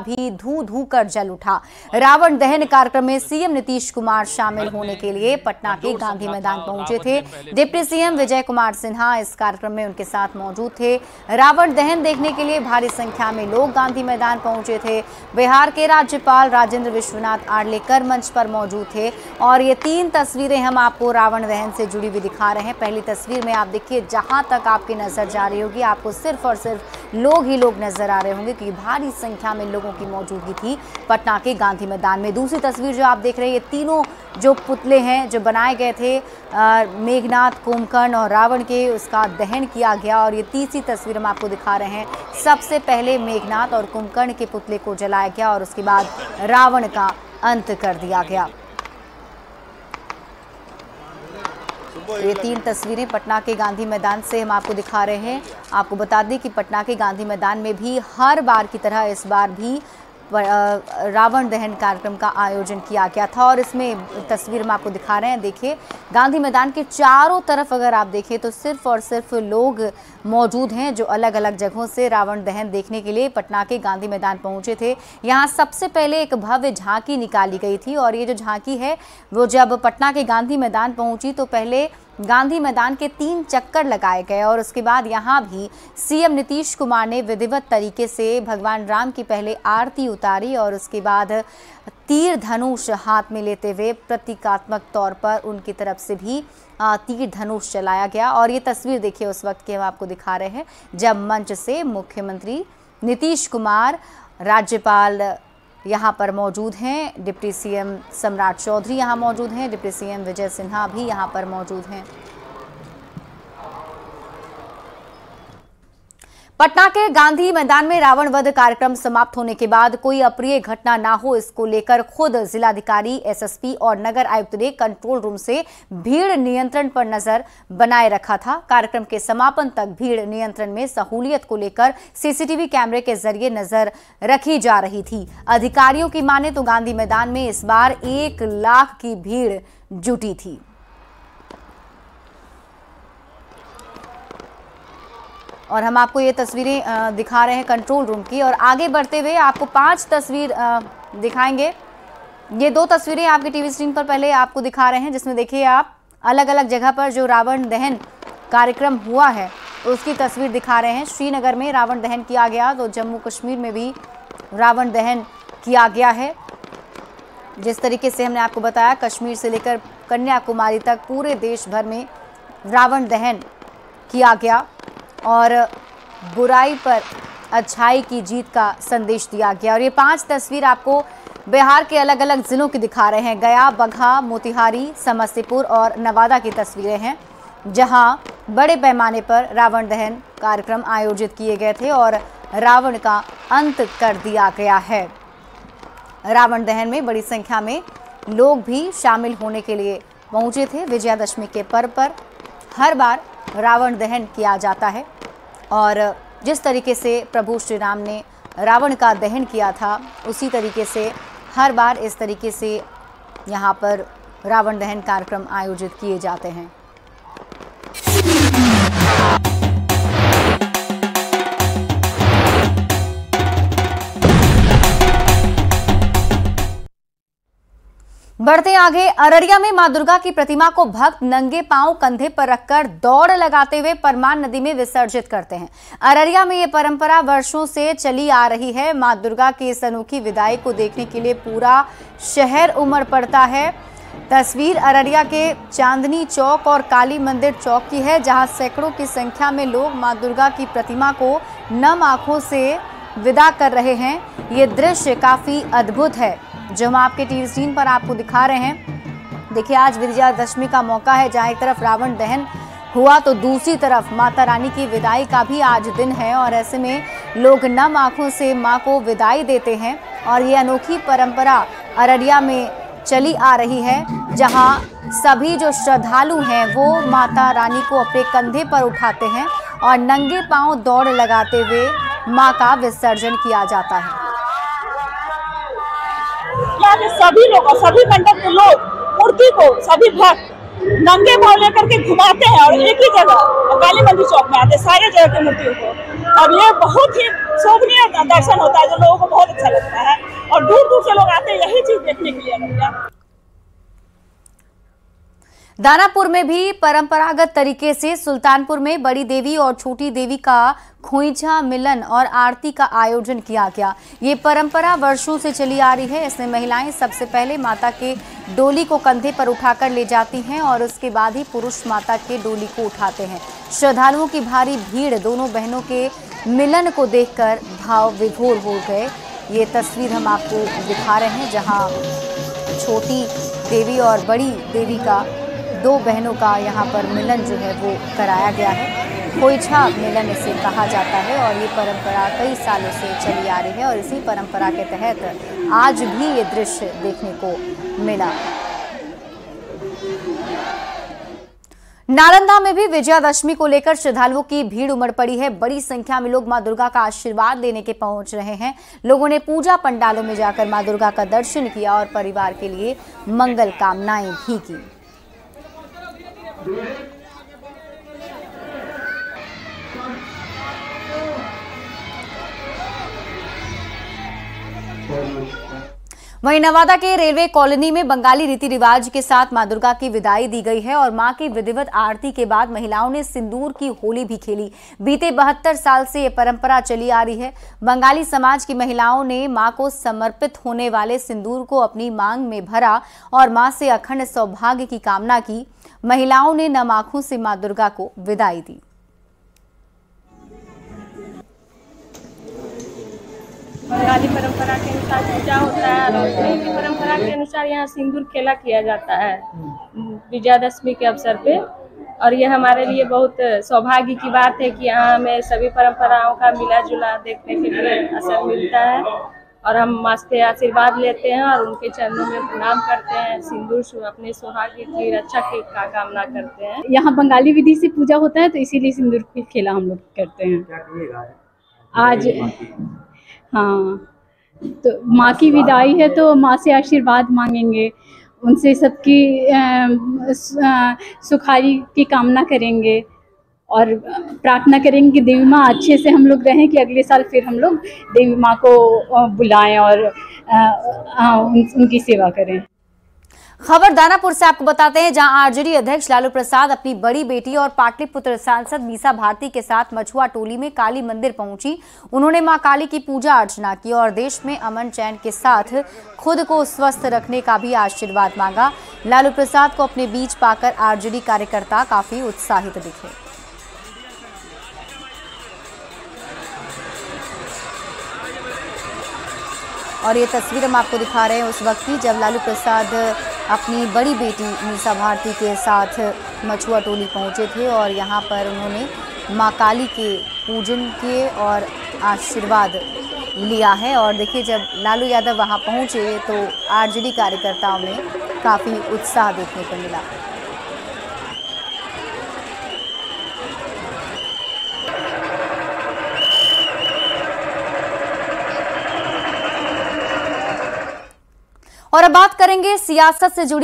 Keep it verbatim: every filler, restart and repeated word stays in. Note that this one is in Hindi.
भी धू धू कर जल उठा। रावण दहन कार्यक्रम में सीएम नीतीश कुमार शामिल होने के लिए पटना के गांधी मैदान पहुंचे थे। डिप्टी सीएम विजय कुमार सिन्हा इस कार्यक्रम में उनके साथ मौजूद थे। रावण दहन देखने के लिए भारी संख्या में लोग गांधी मैदान पहुंचे थे। बिहार के राज्यपाल राजेंद्र विश्वनाथ आर्लेकर मंच पर मौजूद थे और ये तीन तस्वीरें हम आपको रावण दहन से जुड़ी हुई दिखा रहे हैं। पहली तस्वीर में आप देखिए, जहां तक आपकी नजर जा रही होगी आपको सिर्फ और सिर्फ लोग ही लोग नजर आ रहे होंगे कि भारी संख्या में लोगों की मौजूदगी थी पटना के गांधी मैदान में। दूसरी तस्वीर जो आप देख रहे हैं, ये तीनों जो पुतले हैं जो बनाए गए थे मेघनाथ, कुमकर्ण और रावण के, उसका दहन किया गया। और ये तीसरी तस्वीर हम आपको दिखा रहे हैं, सबसे पहले मेघनाथ और कुमकर्ण के पुतले को जलाया गया और उसके बाद रावण का अंत कर दिया गया। ये तीन तस्वीरें पटना के गांधी मैदान से हम आपको दिखा रहे हैं। आपको बता दें कि पटना के गांधी मैदान में भी हर बार की तरह इस बार भी रावण दहन कार्यक्रम का आयोजन किया गया था। और इसमें तस्वीर हम आपको दिखा रहे हैं, देखिए गांधी मैदान के चारों तरफ अगर आप देखें तो सिर्फ और सिर्फ लोग मौजूद हैं जो अलग अलग जगहों से रावण दहन देखने के लिए पटना के गांधी मैदान पहुंचे थे। यहां सबसे पहले एक भव्य झांकी निकाली गई थी और ये जो झांकी है वो जब पटना के गांधी मैदान पहुंची तो पहले गांधी मैदान के तीन चक्कर लगाए गए और उसके बाद यहां भी सीएम नीतीश कुमार ने विधिवत तरीके से भगवान राम की पहले आरती उतारी और उसके बाद तीर धनुष हाथ में लेते हुए प्रतीकात्मक तौर पर उनकी तरफ से भी तीर धनुष चलाया गया। और ये तस्वीर देखिए उस वक्त की हम आपको दिखा रहे हैं जब मंच से मुख्यमंत्री नीतीश कुमार, राज्यपाल यहाँ पर मौजूद हैं, डिप्टी सीएम सम्राट चौधरी यहाँ मौजूद हैं, डिप्टी सीएम विजय सिन्हा भी यहाँ पर मौजूद हैं। पटना के गांधी मैदान में रावण वध कार्यक्रम समाप्त होने के बाद कोई अप्रिय घटना ना हो इसको लेकर खुद जिलाधिकारी, एसएसपी और नगर आयुक्त ने कंट्रोल रूम से भीड़ नियंत्रण पर नजर बनाए रखा था। कार्यक्रम के समापन तक भीड़ नियंत्रण में सहूलियत को लेकर सीसीटीवी कैमरे के जरिए नजर रखी जा रही थी। अधिकारियों की माने तो गांधी मैदान में इस बार एक लाख की भीड़ जुटी थी। और हम आपको ये तस्वीरें दिखा रहे हैं कंट्रोल रूम की। और आगे बढ़ते हुए आपको पांच तस्वीर दिखाएंगे। ये दो तस्वीरें आपके टीवी स्क्रीन पर पहले आपको दिखा रहे हैं जिसमें देखिए आप अलग अलग जगह पर जो रावण दहन कार्यक्रम हुआ है उसकी तस्वीर दिखा रहे हैं। श्रीनगर में रावण दहन किया गया तो जम्मू कश्मीर में भी रावण दहन किया गया है। जिस तरीके से हमने आपको बताया, कश्मीर से लेकर कन्याकुमारी तक पूरे देश भर में रावण दहन किया गया और बुराई पर अच्छाई की जीत का संदेश दिया गया। और ये पांच तस्वीर आपको बिहार के अलग अलग ज़िलों की दिखा रहे हैं, गया, बगहा, मोतिहारी, समस्तीपुर और नवादा की तस्वीरें हैं जहां बड़े पैमाने पर रावण दहन कार्यक्रम आयोजित किए गए थे और रावण का अंत कर दिया गया है। रावण दहन में बड़ी संख्या में लोग भी शामिल होने के लिए पहुँचे थे। विजयादशमी के पर्व पर हर बार रावण दहन किया जाता है और जिस तरीके से प्रभु श्री राम ने रावण का दहन किया था उसी तरीके से हर बार इस तरीके से यहाँ पर रावण दहन कार्यक्रम आयोजित किए जाते हैं। बढ़ते आगे, अररिया में मां दुर्गा की प्रतिमा को भक्त नंगे पांव कंधे पर रखकर दौड़ लगाते हुए परमान नदी में विसर्जित करते हैं। अररिया में ये परंपरा वर्षों से चली आ रही है। मां दुर्गा की इस अनोखी विदाई को देखने के लिए पूरा शहर उमड़ पड़ता है। तस्वीर अररिया के चांदनी चौक और काली मंदिर चौक की है जहाँ सैकड़ों की संख्या में लोग माँ दुर्गा की प्रतिमा को नम आँखों से विदा कर रहे हैं। ये दृश्य काफ़ी अद्भुत है जो हम आपके टीवी स्क्रीन पर आपको दिखा रहे हैं। देखिए, आज विजयादशमी का मौका है, जहाँ एक तरफ रावण दहन हुआ तो दूसरी तरफ माता रानी की विदाई का भी आज दिन है और ऐसे में लोग नम आँखों से माँ को विदाई देते हैं। और ये अनोखी परंपरा अररिया में चली आ रही है जहाँ सभी जो श्रद्धालु हैं वो माता रानी को अपने कंधे पर उठाते हैं और नंगे पाँव दौड़ लगाते हुए माँ का विसर्जन किया जाता है। सभी लोग और सभी मंडप के लोग मूर्ति को सभी भक्त नंगे भाव लेकर के घुमाते हैं और एक ही जगह काली मंदिर चौक में आते सारे जगह की मूर्तियों को। और ये बहुत ही शोभनीय दर्शन होता है जो लोगों को बहुत अच्छा लगता है और दूर दूर से लोग आते हैं यही चीज देखने के लिए लगता है। दानापुर में भी परंपरागत तरीके से सुल्तानपुर में बड़ी देवी और छोटी देवी का खोईंछा मिलन और आरती का आयोजन किया गया। ये परंपरा वर्षों से चली आ रही है। इसमें महिलाएं सबसे पहले माता के डोली को कंधे पर उठाकर ले जाती हैं और उसके बाद ही पुरुष माता के डोली को उठाते हैं। श्रद्धालुओं की भारी भीड़ दोनों बहनों के मिलन को देखकर भाव विभोर हो गए। ये तस्वीर हम आपको दिखा रहे हैं जहाँ छोटी देवी और बड़ी देवी का, दो बहनों का यहाँ पर मिलन जो है वो कराया गया है। खोईंछा मिलन इसे कहा जाता है और ये परंपरा कई सालों से चली आ रही है और इसी परंपरा के तहत आज भी ये दृश्य देखने को मिला। नालंदा में भी विजयादशमी को लेकर श्रद्धालुओं की भीड़ उमड़ पड़ी है। बड़ी संख्या में लोग मां दुर्गा का आशीर्वाद लेने के पहुंच रहे हैं। लोगों ने पूजा पंडालों में जाकर मां दुर्गा का दर्शन किया और परिवार के लिए मंगल कामनाएं भी की। वहीं नवादा के रेलवे कॉलोनी में बंगाली रीति रिवाज के साथ मां दुर्गा की विदाई दी गई है और मां की विधिवत आरती के बाद महिलाओं ने सिंदूर की होली भी खेली। बीते बहत्तर साल से ये परंपरा चली आ रही है। बंगाली समाज की महिलाओं ने मां को समर्पित होने वाले सिंदूर को अपनी मांग में भरा और मां से अखंड सौभाग्य की कामना की। महिलाओं ने नम आंखों से मां दुर्गा को विदाई दी। बंगाली परंपरा के अनुसार पूजा होता है और हिंदू परंपरा के अनुसार यहाँ सिंदूर खेला किया जाता है विजयादशमी के अवसर पे और यह हमारे लिए बहुत सौभाग्य की बात है कि यहाँ हमें सभी परंपराओं का मिला जुला देखने के लिए अवसर मिलता है और हम मां से आशीर्वाद लेते हैं और उनके चरणों में प्रणाम करते हैं। सिंदूर अपने सौभाग्य की रक्षा की कामना करते हैं। यहाँ बंगाली विधि से पूजा होता है तो इसीलिए सिंदूर की खेला हम लोग करते हैं आज। हाँ, तो माँ की विदाई है तो माँ से आशीर्वाद मांगेंगे, उनसे सबकी सुखारी की कामना करेंगे और प्रार्थना करेंगे कि देवी माँ अच्छे से हम लोग रहें कि अगले साल फिर हम लोग देवी माँ को बुलाएं और आ, उन, उनकी सेवा करें। खबर दानापुर से आपको बताते हैं जहां आरजेडी अध्यक्ष लालू प्रसाद अपनी बड़ी बेटी और पाटलिपुत्र सांसद मीसा भारती के साथ मछुआ टोली में काली मंदिर पहुंची। उन्होंने मां काली की पूजा अर्चना की और देश में अमन चैन के साथ खुद को स्वस्थ रखने का भी आशीर्वाद मांगा। लालू प्रसाद को अपने बीच पाकर आरजेडी कार्यकर्ता काफी उत्साहित दिखे। और ये तस्वीर हम आपको दिखा रहे हैं उस वक्त की जब लालू प्रसाद अपनी बड़ी बेटी मीसा भारती के साथ मछुआ टोली पहुंचे थे और यहाँ पर उन्होंने माँ काली के पूजन किए और आशीर्वाद लिया है। और देखिए जब लालू यादव वहाँ पहुँचे तो आरजेडी कार्यकर्ताओं में काफ़ी उत्साह देखने को मिला। और अब बात करेंगे सियासत से जुड़ी